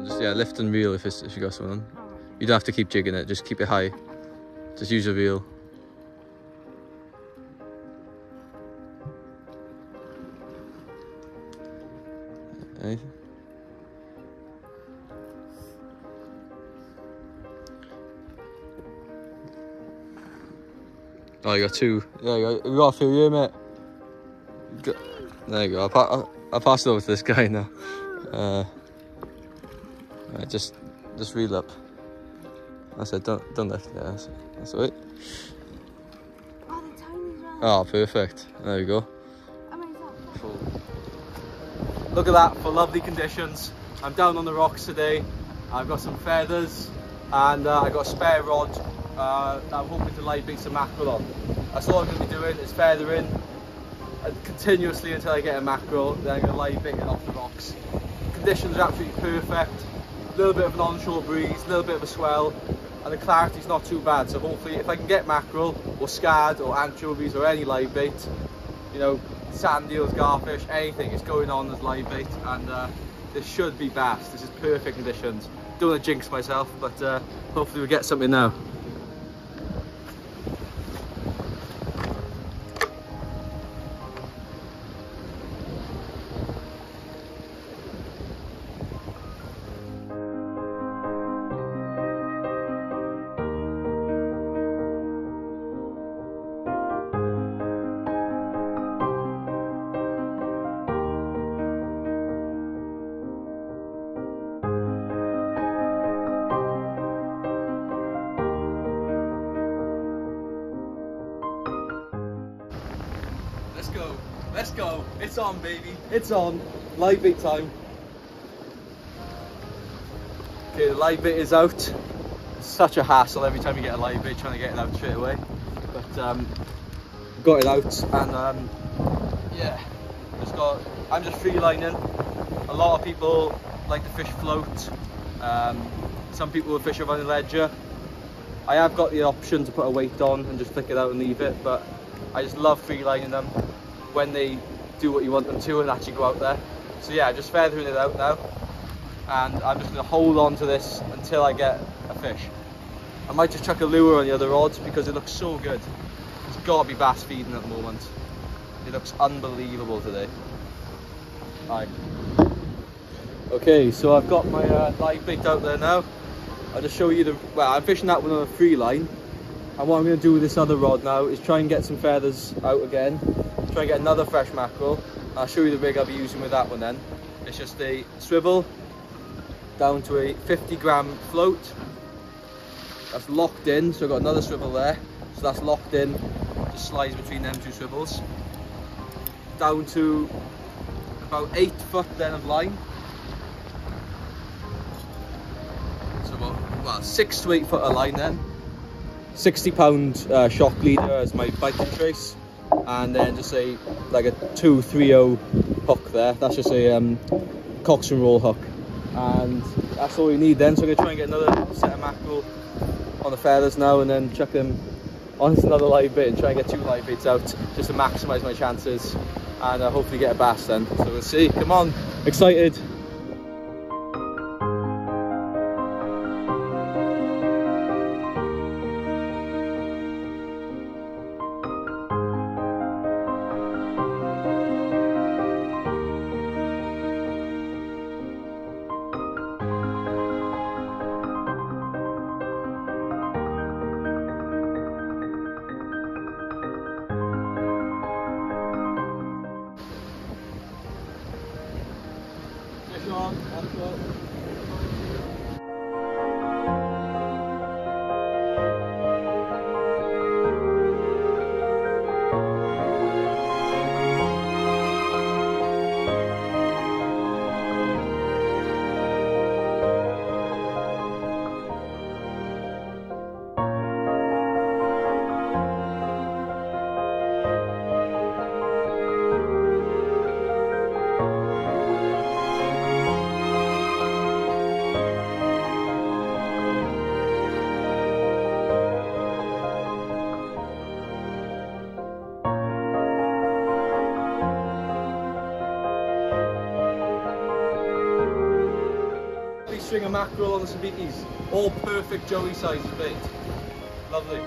on, just yeah, lift and reel if you got something on. Oh, okay. You don't have to keep jigging it, just keep it high. Just use a reel. Anything? Oh, you got two. There you go. We got a few here, mate. There you go. I'll pass it over to this guy now. Right, just reel up. That's it. Don't lift. Yeah, that's all right. Oh, the tiniest one. Oh, perfect. There we go. Look at that for lovely conditions. I'm down on the rocks today. I've got some feathers and I've got a spare rod that I'm hoping to live bait some mackerel on. That's all I'm going to be doing is feathering continuously until I get a mackerel, then I'm going to live bait it off the rocks. Conditions are absolutely perfect. A little bit of an onshore breeze, a little bit of a swell, and the clarity's not too bad. So hopefully if I can get mackerel or scad or anchovies or any live bait, you know, sand eels, garfish, anything is going on as live bait, and this should be bass. This is perfect conditions. Don't want to jinx myself, but hopefully we get something now. Let's go, it's on baby, it's on, live bait time. Okay, the live bait is out. It's such a hassle every time you get a live bait trying to get it out straight away. But got it out and yeah, I'm just freelining. A lot of people like to fish float. Some people will fish around the ledger. I have got the option to put a weight on and just flick it out and leave it, but I just love freelining them when they do what you want them to and actually go out there. So yeah, just feathering it out now, and I'm just going to hold on to this until I get a fish. I might just chuck a lure on the other rods because it looks so good. There's got to be bass feeding at the moment. It looks unbelievable today. Right. Okay, so I've got my live bait out there now. I'll just show you the, well, I'm fishing that one on a free line, and what I'm going to do with this other rod now is try and get some feathers out again. Try and get another fresh mackerel. I'll show you the rig I'll be using with that one then. It's just a swivel down to a 50-gram float. That's locked in, so I've got another swivel there. So that's locked in, just slides between them two swivels. Down to about 8 foot then of line. So about 6 to 8 foot of line then. 60-pound shock leader as my biting trace. And then just a like a 2-3-0 hook there. That's just a cox and roll hook, and that's all you need then. So I'm gonna try and get another set of mackerel on the feathers now, and then chuck them onto another live bait and try and get 2 live baits out just to maximise my chances, and hopefully get a bass then. So we'll see. Come on, excited. string of mackerel on the sabikis, all perfect Joey sizes of bait. Lovely.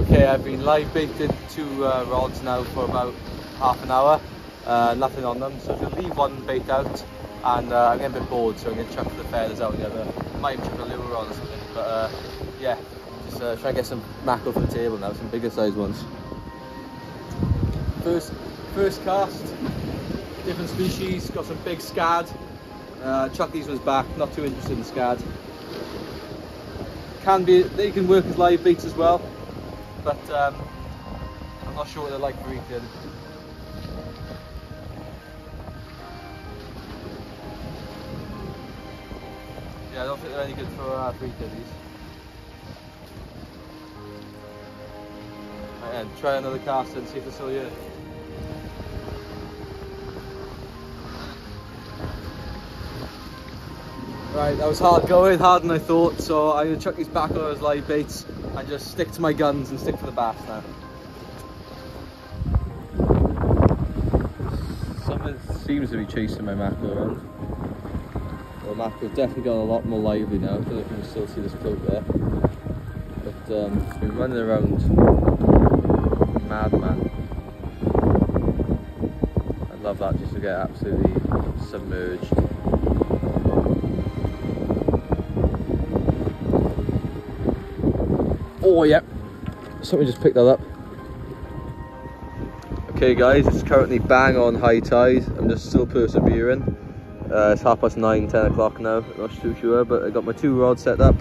Okay, I've been live baited two rods now for about half an hour, nothing on them, so I'm going to leave one bait out, and I'm getting a bit bored, so I'm going to chuck the feathers out the other. Might chuck a lure on or something, but yeah, just try and get some mackerel for the table now, some bigger sized ones. First cast, different species, got some big scad, chuck these ones back, not too interested in scad. They can work as live baits as well, but I'm not sure what they're like for eating. Yeah, I don't think they're any good for eating these. Right, and try another cast and see if they're still here. Right, that was hard going, harder than I thought, so I'm going to chuck these back on as live baits and just stick to my guns and stick to the bass now. Something seems to be chasing my mackerel around. Well, mackerel's definitely got a lot more lively now. I don't know if you can still see this float there. But it's been running around, madman. I love that, just to get absolutely submerged. Oh yeah, something just picked that up. Okay guys, it's currently bang on high tide. I'm just still persevering. It's 9:30, 10 o'clock now. I'm not too sure, but I got my two rods set up.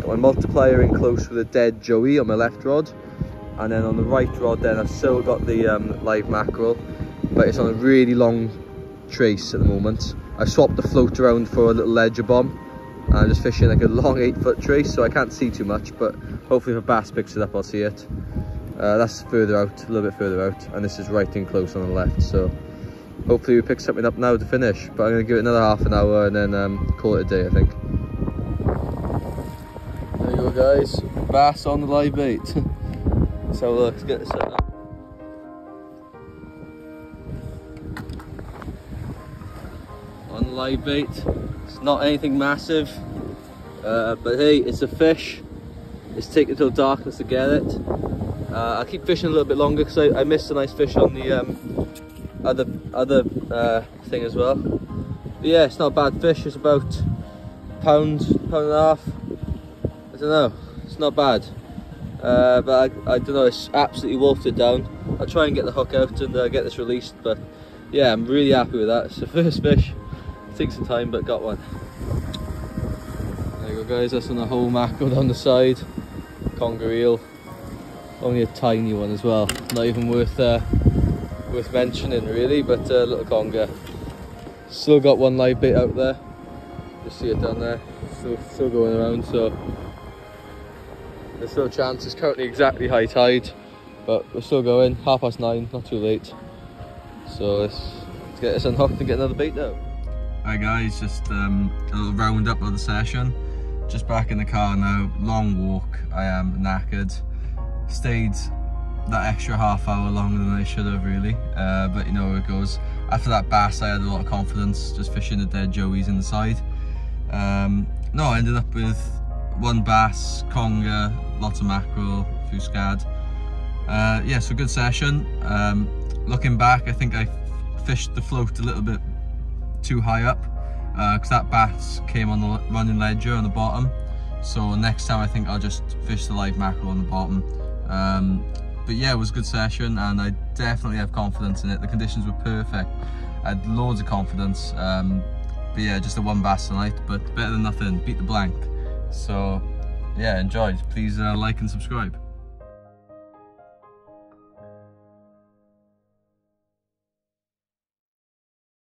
Got my multiplier in close with a dead Joey on my left rod. And then on the right rod then I've still got the live mackerel. But it's on a really long trace at the moment. I've swapped the float around for a little ledger bomb. And I'm just fishing like a long 8-foot trace, so I can't see too much, but hopefully if a bass picks it up I'll see it. That's further out, a little bit further out, and this is right in close on the left, so hopefully we pick something up now to finish, but I'm going to give it another half an hour and then call it a day, I think. There you go guys, bass on the live bait. So let's get this set up. On the live bait. It's not anything massive, but hey, it's a fish. It's taken till darkness to get it. I'll keep fishing a little bit longer because I missed a nice fish on the other thing as well. But yeah, it's not a bad fish. It's about pound and a half. I don't know. It's not bad, but I don't know. It's absolutely wolfed it down. I'll try and get the hook out and get this released. But yeah, I'm really happy with that. It's the first fish. Took some time but got one. There you go guys, that's on the whole mackerel down the side. Conger eel, only a tiny one as well, not even worth mentioning really, but a little conger. Still got one live bait out there, just see it down there, still going around, so there's still a chance. It's currently exactly high tide, but we're still going. 9:30, not too late, so let's get this unhooked and get another bait out. Hi guys, just a little round up of the session. Just back in the car now, long walk, I am knackered. Stayed that extra half hour longer than I should have really, but you know how it goes. After that bass I had a lot of confidence, just fishing the dead Joeys in the side. No, I ended up with one bass, conger, lots of mackerel, a few scad. Yeah, so good session. Looking back, I think I fished the float a little bit too high up because that bass came on the running ledger on the bottom. So next time I think I'll just fish the live mackerel on the bottom. But yeah, it was a good session and I definitely have confidence in it. The conditions were perfect. I had loads of confidence. But yeah, just a one bass tonight, but better than nothing. Beat the blank. So yeah, enjoyed. Please like and subscribe.